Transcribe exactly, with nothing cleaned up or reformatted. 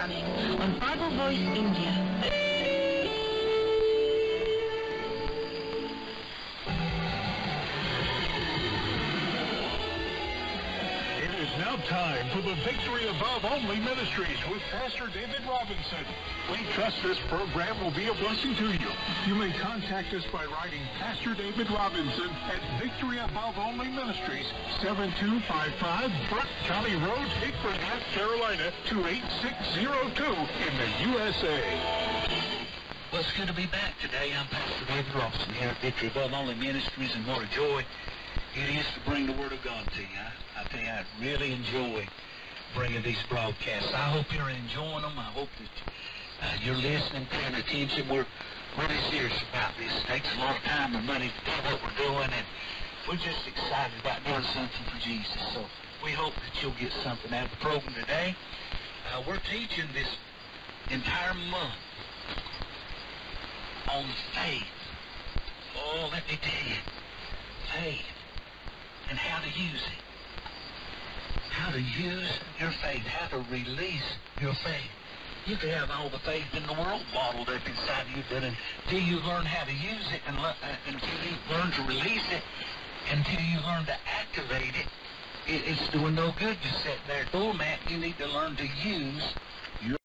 programming on Bible Voice India. Now time for the Victory Above Only Ministries with Pastor David Robinson. We trust this program will be a blessing to you. You may contact us by writing Pastor David Robinson at Victory Above Only Ministries, seven two five five Brook County Road, Hickford, North Carolina, two eight six zero two in the U S A. Well, it's good to be back today. I'm Pastor David Robinson here at Victory Above Only Ministries, and what a joy it is to bring the Word of God to you. I, I tell you, I really enjoy bringing these broadcasts. I hope you're enjoying them. I hope that uh, you're listening, paying attention. We're really serious about this. It takes a lot of time and money to do what we're doing, and we're just excited about doing something for Jesus. So we hope that you'll get something out of the program today. Uh, we're teaching this entire month on faith. Oh, let me tell you, faith. And how to use it. How to use your faith. How to release your faith. You can have all the faith in the world bottled up inside you, but until you learn how to use it, and uh, until you learn to release it, until you learn to activate it, it it's doing no good just sitting there doing that. You need to learn to use